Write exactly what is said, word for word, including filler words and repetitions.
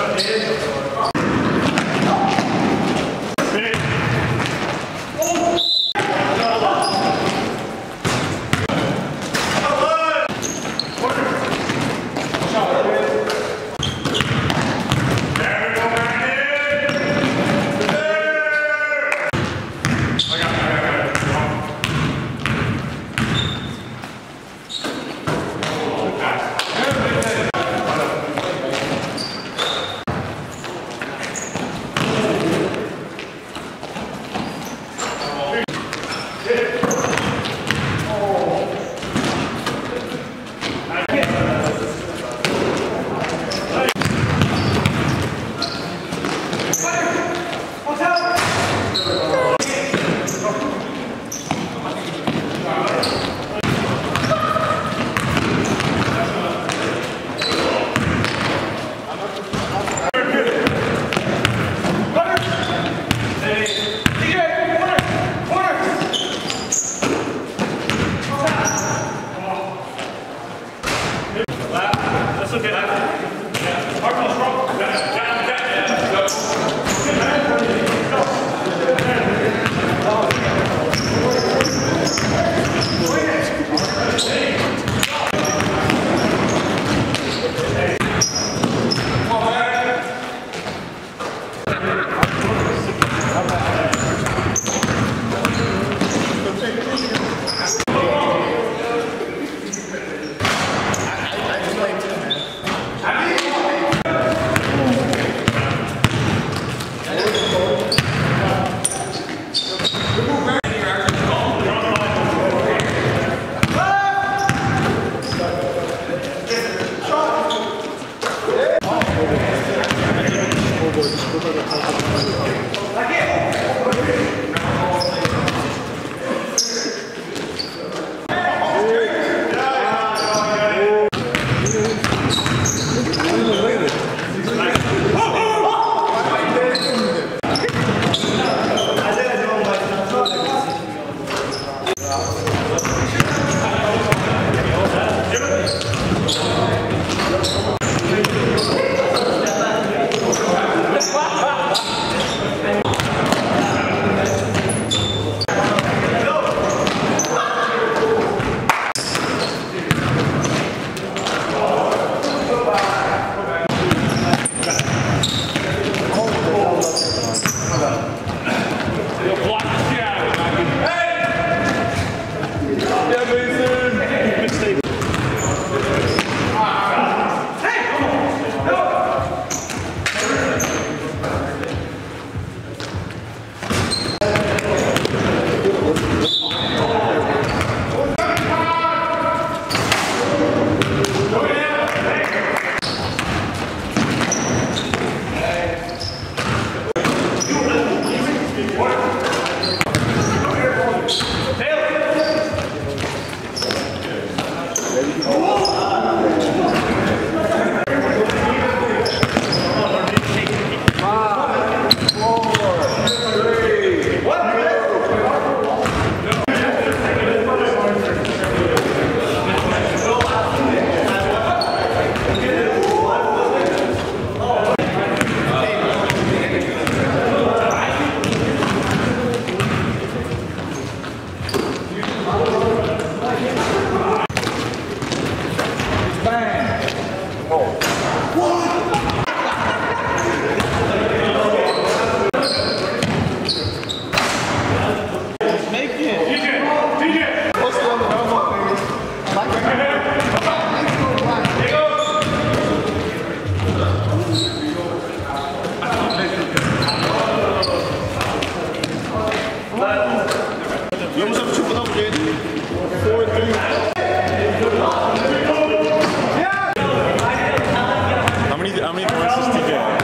How many how many points does T K?